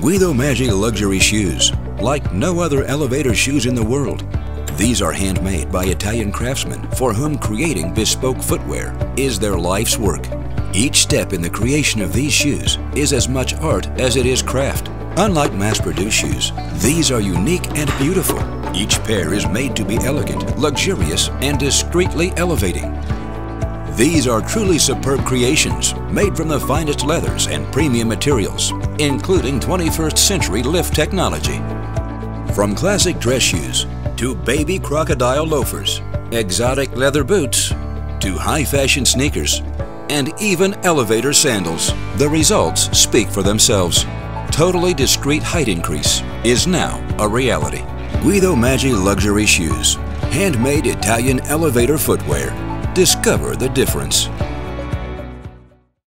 Guido Maggi luxury shoes, like no other elevator shoes in the world. These are handmade by Italian craftsmen for whom creating bespoke footwear is their life's work. Each step in the creation of these shoes is as much art as it is craft. Unlike mass-produced shoes, these are unique and beautiful. Each pair is made to be elegant, luxurious, and discreetly elevating. These are truly superb creations, made from the finest leathers and premium materials, including 21st century lift technology. From classic dress shoes to baby crocodile loafers, exotic leather boots to high fashion sneakers, and even elevator sandals, the results speak for themselves. Totally discreet height increase is now a reality. Guido Maggi luxury shoes, handmade Italian elevator footwear. Discover the difference.